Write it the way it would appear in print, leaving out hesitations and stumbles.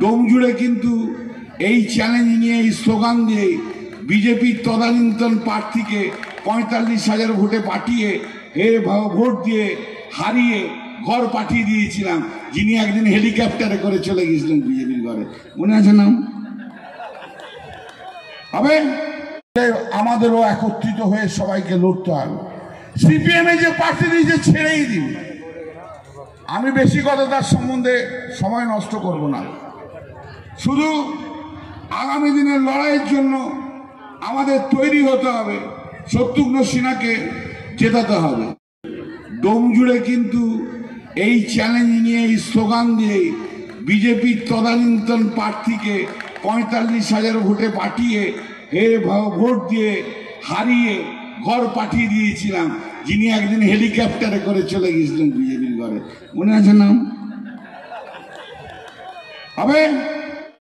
ডোমজুড়ে কিন্তু এই চ্যালেঞ্জ নিয়ে এই স্লোগান দিয়ে বিজেপির তদানীন্তন প্রার্থীকে 45,000 ভোটে পাঠিয়ে এর ভোট দিয়ে হারিয়ে ঘর পাঠিয়ে দিয়েছিলাম, যিনি একদিন হেলিকপ্টারে করে চলে গিয়েছিলেন বিজেপির ঘরে, মনে আছে নাম? হবে আমাদেরও একত্রিত হয়ে সবাইকে লড়তে হবে। সিপিএম এ যে পার্টি দিয়েছে ছেড়েই দিন, আমি বেশি কথা তার সম্বন্ধে সময় নষ্ট করব না। শুধু আগামী দিনের লড়াইয়ের জন্য আমাদের তৈরি হতে হবে, শত্রুঘ্ন সিনহাকে জেতাতে হবে। ডোমজুড়ে কিন্তু এই চ্যালেঞ্জ নিয়ে এই স্লোগান দিয়ে বিজেপির তদানীন্তন প্রার্থীকে 45,000 ভোটে পাঠিয়ে এর ভোট দিয়ে হারিয়ে ঘর পাঠিয়ে দিয়েছিলাম, যিনি একদিন হেলিকপ্টারে করে চলে গিয়েছিলেন বিজেপির ঘরে, মনে আছে নাম? হবে